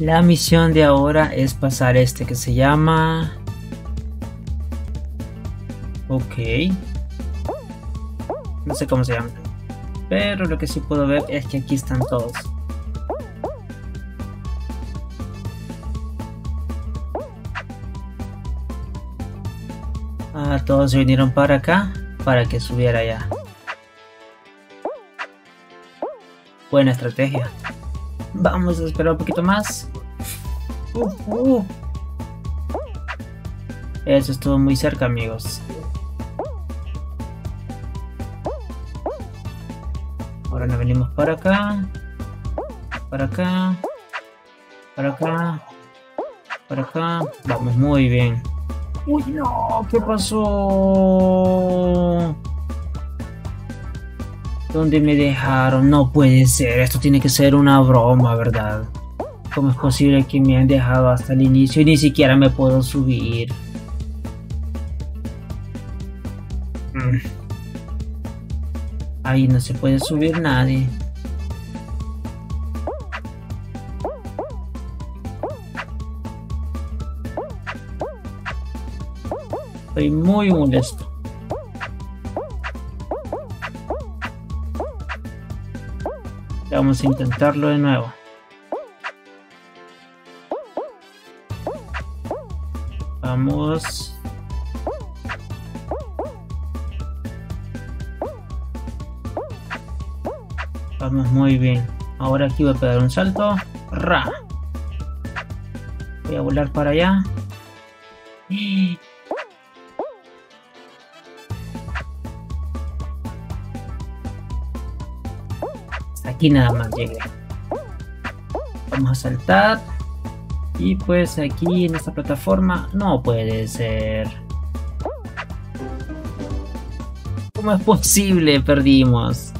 La misión de ahora es pasar este que se llama... Ok. No sé cómo se llama. Pero lo que sí puedo ver es que aquí están todos. Ah, todos se vinieron para acá para que subiera allá. Buena estrategia. Vamos a esperar un poquito más. Eso estuvo muy cerca, amigos. Ahora nos venimos para acá. Para acá. Para acá. Para acá. Vamos, muy bien. ¡Uy, no! ¿Qué pasó? ¿Dónde me dejaron? No puede ser, esto tiene que ser una broma, ¿verdad? ¿Cómo es posible que me han dejado hasta el inicio y ni siquiera me puedo subir? Ahí no se puede subir nadie. Estoy muy molesto. Vamos a intentarlo de nuevo. Vamos. Vamos muy bien. Ahora aquí voy a pegar un salto. ¡Ra! Voy a volar para allá. Aquí nada más llegué. Vamos a saltar. Y pues aquí en esta plataforma. No puede ser. ¿Cómo es posible? Perdimos.